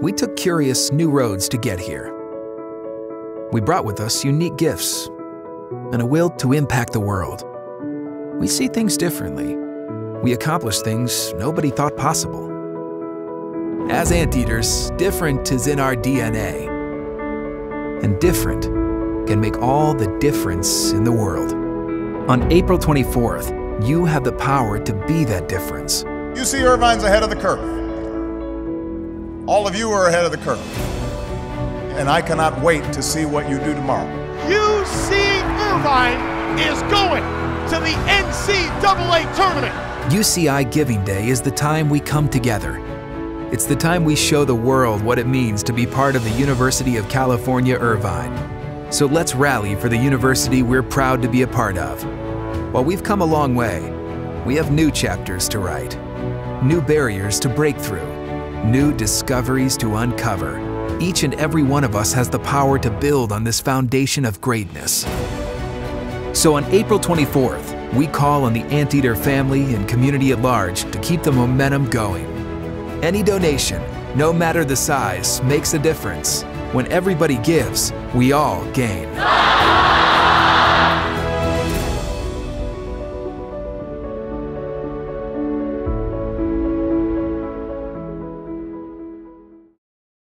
we took curious new roads to get here. We brought with us unique gifts and a will to impact the world. We see things differently. We accomplish things nobody thought possible. As Anteaters, different is in our DNA. And different can make all the difference in the world. On April 24th, you have the power to be that difference. UC Irvine's ahead of the curve. All of you are ahead of the curve. And I cannot wait to see what you do tomorrow. UC Irvine is going to the NCAA tournament. UCI Giving Day is the time we come together. It's the time we show the world what it means to be part of the University of California, Irvine. So let's rally for the university we're proud to be a part of. While we've come a long way, we have new chapters to write, new barriers to break through, new discoveries to uncover. Each and every one of us has the power to build on this foundation of greatness. So on April 24th, we call on the Anteater family and community at large to keep the momentum going. Any donation, no matter the size, makes a difference. When everybody gives, we all gain.